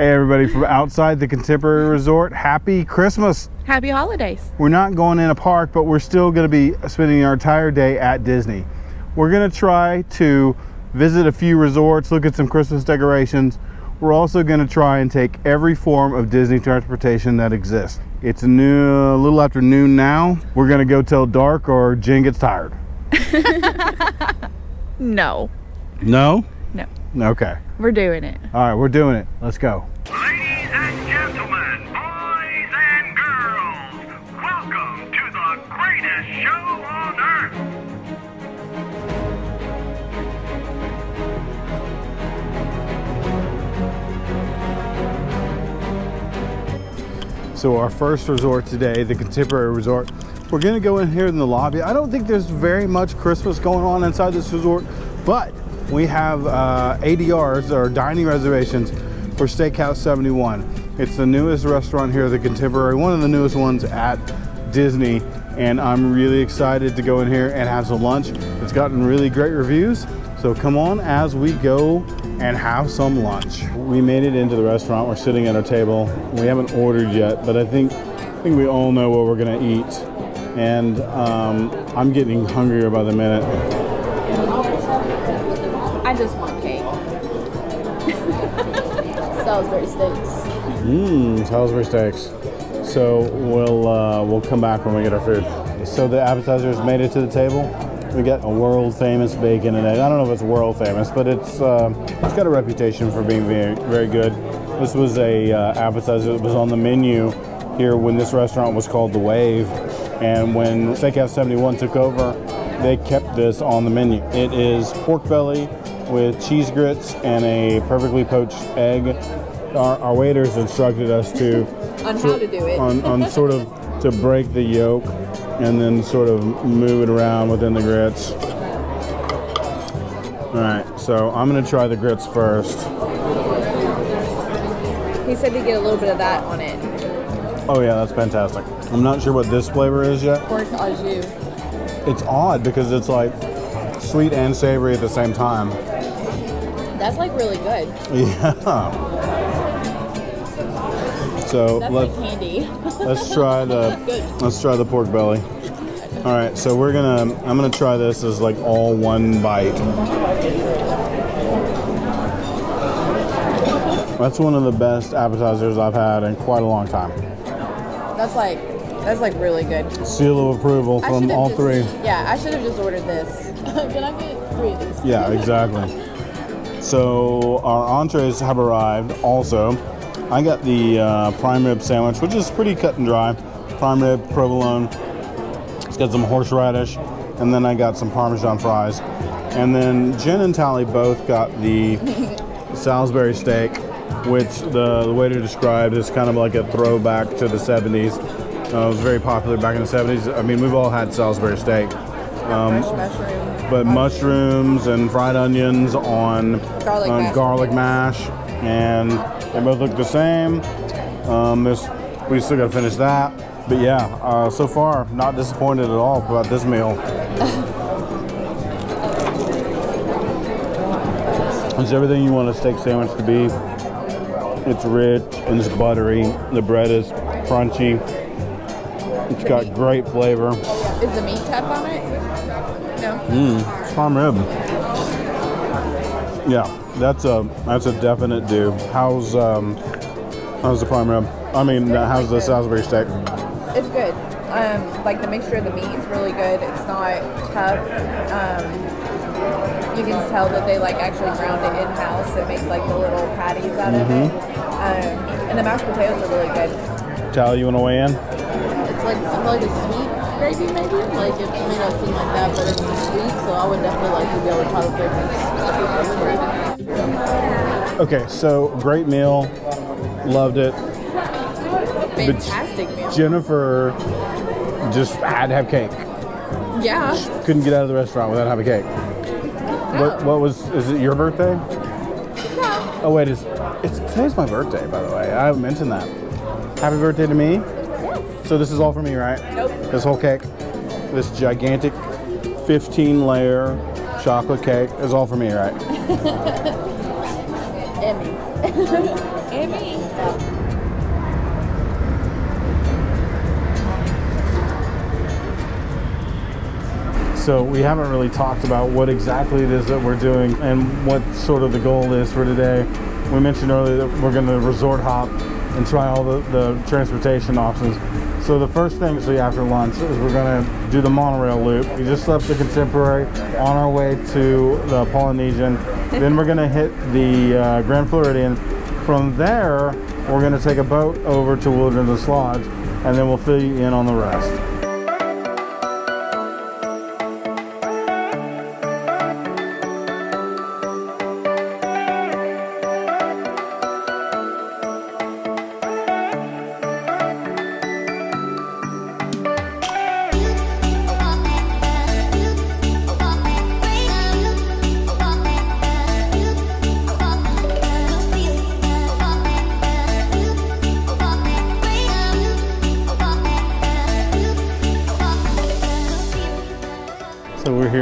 Hey everybody from outside the Contemporary Resort, happy Christmas. Happy holidays. We're not going in a park, but we're still going to be spending our entire day at Disney. We're going to try to visit a few resorts, look at some Christmas decorations. We're also going to try and take every form of Disney transportation that exists. It's a little after noon now. We're going to go till dark or Jen gets tired. No. No? No. Okay. We're doing it. All right, we're doing it. Let's go. Ladies and gentlemen, boys and girls, welcome to the greatest show on earth. So our first resort today, the Contemporary Resort, we're going to go in here in the lobby. I don't think there's very much Christmas going on inside this resort, but we have ADRs, or dining reservations, for Steakhouse 71. It's the newest restaurant here at the Contemporary, one of the newest ones at Disney, and I'm really excited to go in here and have some lunch. It's gotten really great reviews, so come on as we go and have some lunch. We made it into the restaurant. We're sitting at our table. We haven't ordered yet, but I think we all know what we're gonna eat, and I'm getting hungrier by the minute. I just want cake. Salisbury steaks. Mmm, Salisbury steaks. So we'll come back when we get our food. So the appetizers made it to the table. We got a world famous bacon and egg. I don't know if it's world famous, but it's got a reputation for being very, very good. This was a appetizer that was on the menu here when this restaurant was called The Wave, and when Steakhouse 71 took over, they kept this on the menu. It is pork belly with cheese grits and a perfectly poached egg. Our waiters instructed us to on how to do it. on sort of to break the yolk and then sort of move it around within the grits. All right, so I'm gonna try the grits first. He said to get a little bit of that on it. Oh yeah, that's fantastic. I'm not sure what this flavor is yet. Pork au jus. It's odd because it's like sweet and savory at the same time. That's like really good. Yeah. So that's like candy. let's try the pork belly. All right, so I'm gonna try this as like all one bite. That's one of the best appetizers I've had in quite a long time. That's like really good. Seal of approval from all three. Yeah, I should have just ordered this. Can I get three of these? Yeah, exactly. So our entrees have arrived also. I got the prime rib sandwich, which is pretty cut and dry. Prime rib, provolone, it's got some horseradish, and then I got some Parmesan fries. And then Jen and Tally both got the Salisbury steak, which the waiter described as kind of like a throwback to the 70s. It was very popular back in the 70s. I mean, we've all had Salisbury steak. But mushrooms and fried onions on garlic mash. And they both look the same. We still got to finish that. But yeah, so far, not disappointed at all about this meal. It's everything you want a steak sandwich to be. It's rich and it's buttery. The bread is crunchy. It's got great flavor. Is the meat kept on it? No. Mmm, it's prime rib. Yeah, that's a definite do. How's the prime rib? I mean, how's the Salisbury steak? It's good. Like the mixture of the meat is really good. It's not tough. You can tell that they like actually ground it in house and make like the little patties out of it. And the mashed potatoes are really good. Tally, you want to weigh in? I feel like it's sweet gravy maybe. Like it may not seem like that, but it's sweet, so I would definitely like to be able to try the gravy. Okay, so great meal. Loved it. Fantastic meal. Jennifer just had to have cake. Yeah. She couldn't get out of the restaurant without having cake. No. What was, is it your birthday? No. Oh wait, today's my birthday, by the way. I haven't mentioned that. Happy birthday to me. So this is all for me, right? Nope. This whole cake, this gigantic 15-layer chocolate cake is all for me, right? And me. Maybe. So we haven't really talked about what exactly it is that we're doing and what sort of the goal is for today. We mentioned earlier that we're going to resort hop and try all the transportation options. So the first thing, actually after lunch, is we're going to do the monorail loop. We just left the Contemporary on our way to the Polynesian. Then we're going to hit the Grand Floridian. From there, we're going to take a boat over to Wilderness Lodge, and then we'll fill you in on the rest.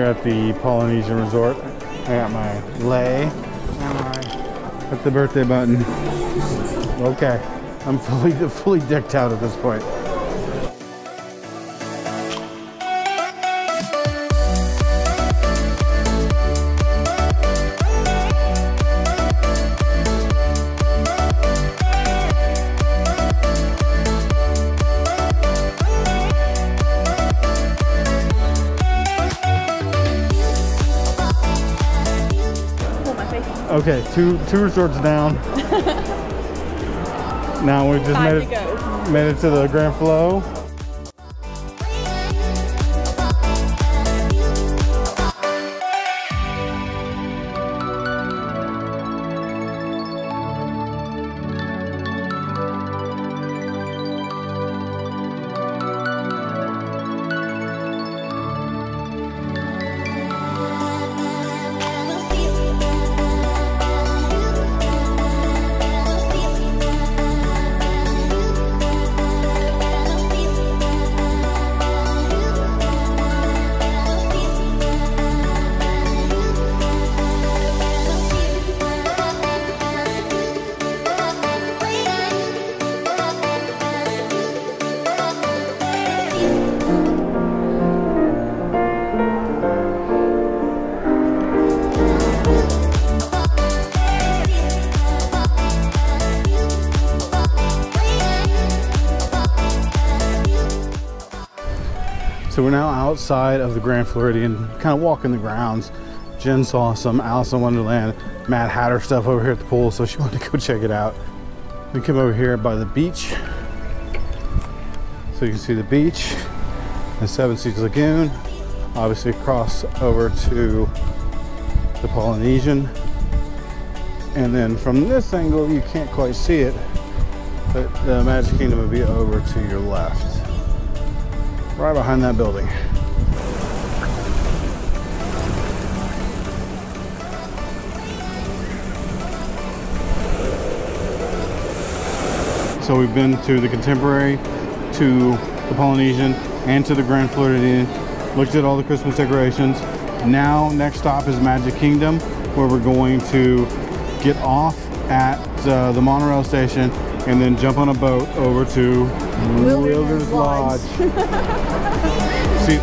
At the Polynesian Resort. I got my lei and my hit the birthday button. Okay, I'm fully decked out at this point. Okay, two resorts down. Now we just made it to the Grand Flo. So we're now outside of the Grand Floridian, kind of walking the grounds. Jen saw some Alice in Wonderland, Mad Hatter stuff over here at the pool, so she wanted to go check it out. We came over here by the beach. So you can see the beach and Seven Seas Lagoon. Obviously cross over to the Polynesian. And then from this angle, you can't quite see it, but the Magic Kingdom would be over to your left. Right behind that building. So we've been to the Contemporary, to the Polynesian, and to the Grand Floridian. Looked at all the Christmas decorations. Now, next stop is Magic Kingdom, where we're going to get off at the monorail station and then jump on a boat over to Wilderness Lodge. See.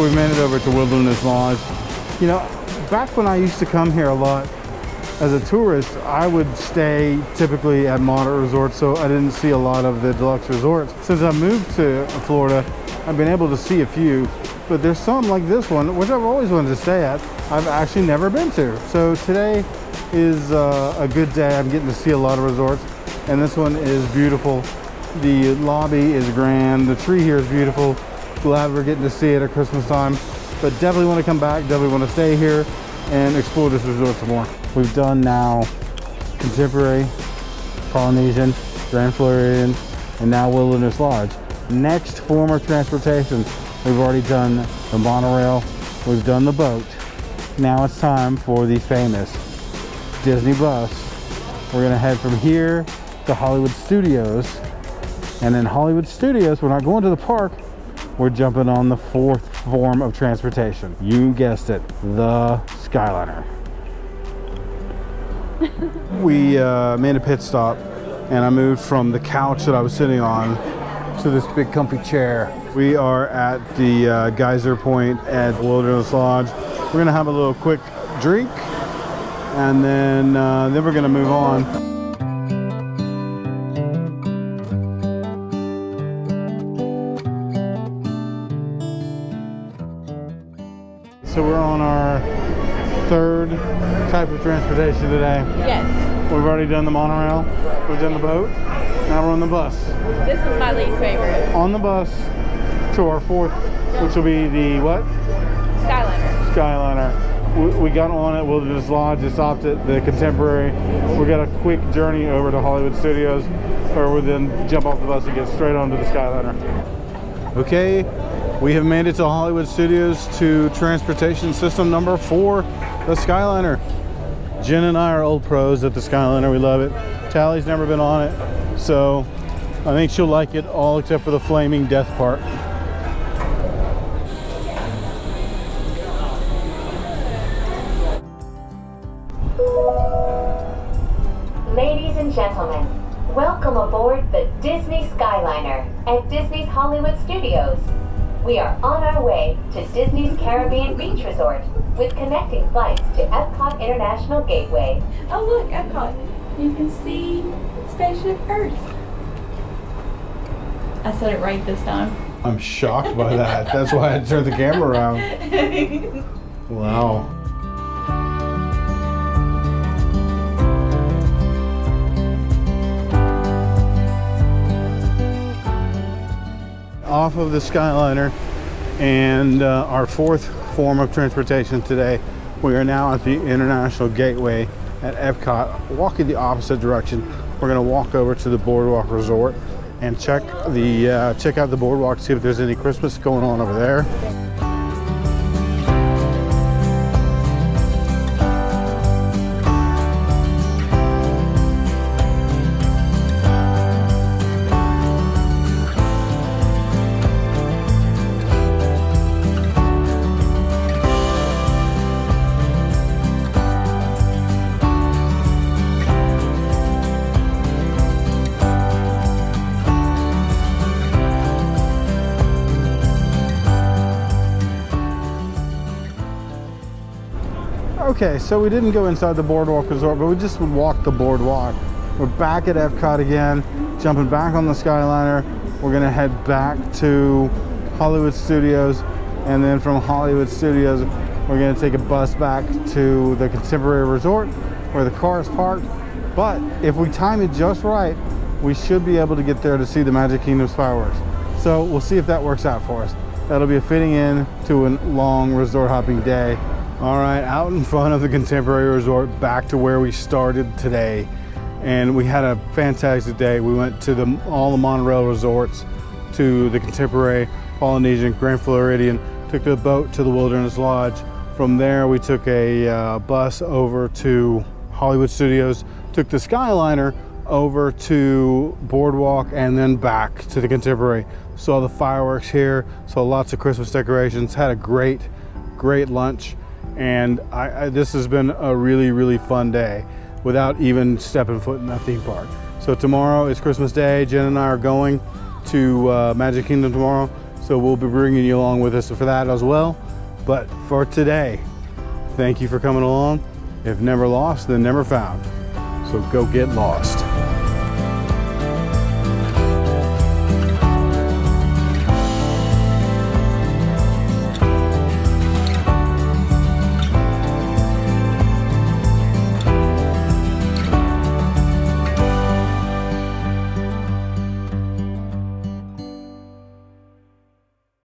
So we've made it over to Wilderness Lodge. You know, back when I used to come here a lot as a tourist, I would stay typically at moderate resorts, so I didn't see a lot of the deluxe resorts. Since I moved to Florida, I've been able to see a few, but there's some like this one, which I've always wanted to stay at, I've actually never been to. So today is a good day. I'm getting to see a lot of resorts, and this one is beautiful. The lobby is grand. The tree here is beautiful. Glad we're getting to see it at Christmas time, but definitely want to come back, definitely want to stay here and explore this resort some more. We've done now Contemporary, Polynesian, Grand Floridian, and now Wilderness Lodge. Next form of transportation, we've already done the monorail, we've done the boat. Now it's time for the famous Disney bus. We're gonna head from here to Hollywood Studios, and in Hollywood Studios, we're not going to the park, we're jumping on the fourth form of transportation. You guessed it, the Skyliner. We made a pit stop, and I moved from the couch that I was sitting on to this big comfy chair. We are at the geyser point at Wilderness Lodge. We're gonna have a little quick drink, and then we're gonna move on. So we're on our third type of transportation today. Yes. We've already done the monorail, we've done the boat, now we're on the bus. This is my least favorite. On the bus to our fourth, which will be the what? Skyliner. Skyliner. We got on at Wilderness Lodge, just stopped at the Contemporary. We got a quick journey over to Hollywood Studios, where we then jump off the bus and get straight onto the Skyliner. Okay. We have made it to Hollywood Studios to transportation system number 4, the Skyliner. Jen and I are old pros at the Skyliner, we love it. Tally's never been on it, so I think she'll like it all except for the flaming death part. Ladies and gentlemen, welcome aboard the Disney Skyliner at Disney's Hollywood Studios. We are on our way to Disney's Caribbean Beach Resort with connecting flights to EPCOT International Gateway. Oh look, EPCOT. You can see Spaceship Earth. I said it right this time. I'm shocked by that. That's why I turned the camera around. Wow. Off of the Skyliner and our fourth form of transportation today. We are now at the International Gateway at EPCOT, walking the opposite direction. We're gonna walk over to the Boardwalk Resort and check out the Boardwalk, see if there's any Christmas going on over there. Okay, so we didn't go inside the Boardwalk Resort, but we just walked the boardwalk. We're back at EPCOT again, jumping back on the Skyliner. We're gonna head back to Hollywood Studios, and then from Hollywood Studios, we're gonna take a bus back to the Contemporary Resort where the car is parked. But if we time it just right, we should be able to get there to see the Magic Kingdom's fireworks. So we'll see if that works out for us. That'll be a fitting in to a long resort hopping day. All right, out in front of the Contemporary Resort, back to where we started today. And we had a fantastic day. We went to all the monorail resorts, to the Contemporary, Polynesian, Grand Floridian, took the boat to the Wilderness Lodge. From there, we took a bus over to Hollywood Studios, took the Skyliner over to Boardwalk, and then back to the Contemporary. Saw the fireworks here, saw lots of Christmas decorations, had a great lunch. And this has been a really, really fun day without even stepping foot in that theme park. So tomorrow is Christmas Day. Jen and I are going to Magic Kingdom tomorrow. So we'll be bringing you along with us for that as well. But for today, thank you for coming along. If never lost, then never found. So go get lost.